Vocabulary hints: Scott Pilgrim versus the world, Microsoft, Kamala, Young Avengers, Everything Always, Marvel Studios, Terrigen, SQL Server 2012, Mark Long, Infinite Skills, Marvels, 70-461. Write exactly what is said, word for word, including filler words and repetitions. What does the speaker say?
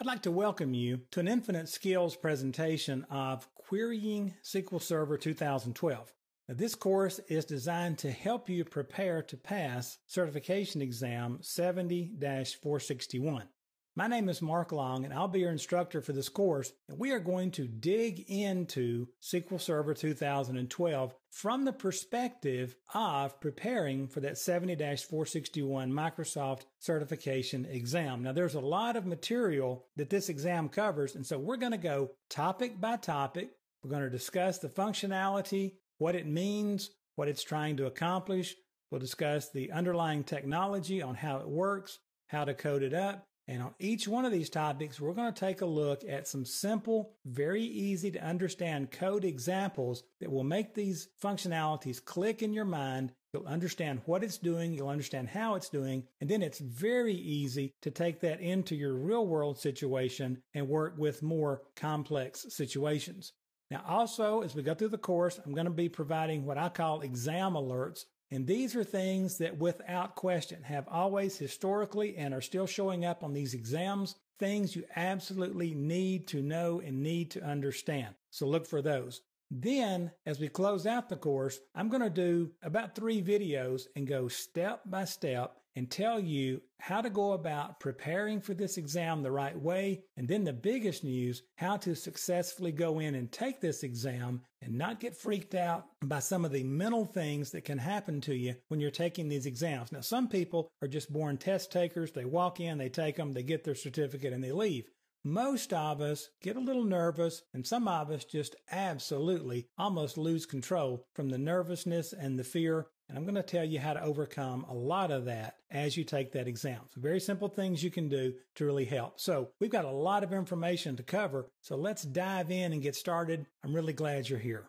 I'd like to welcome you to an Infinite Skills presentation of Querying S Q L Server two thousand twelve. Now, this course is designed to help you prepare to pass Certification Exam seventy dash four sixty-one. My name is Mark Long, and I'll be your instructor for this course, and we are going to dig into S Q L Server two thousand twelve from the perspective of preparing for that seventy dash four sixty-one Microsoft certification exam. Now, there's a lot of material that this exam covers, and so we're going to go topic by topic. We're going to discuss the functionality, what it means, what it's trying to accomplish. We'll discuss the underlying technology on how it works, how to code it up. And on each one of these topics, we're going to take a look at some simple, very easy to understand code examples that will make these functionalities click in your mind. You'll understand what it's doing, you'll understand how it's doing, and then it's very easy to take that into your real-world situation and work with more complex situations. Now, also, as we go through the course, I'm going to be providing what I call exam alerts. And these are things that without question have always historically and are still showing up on these exams, things you absolutely need to know and need to understand. So look for those. Then, as we close out the course, I'm going to do about three videos and go step by step and tell you how to go about preparing for this exam the right way. And then the biggest news, how to successfully go in and take this exam and not get freaked out by some of the mental things that can happen to you when you're taking these exams. Now, some people are just born test takers. They walk in, they take them, they get their certificate, and they leave. Most of us get a little nervous, and some of us just absolutely almost lose control from the nervousness and the fear. And I'm going to tell you how to overcome a lot of that as you take that exam. So very simple things you can do to really help. So we've got a lot of information to cover, so let's dive in and get started. I'm really glad you're here.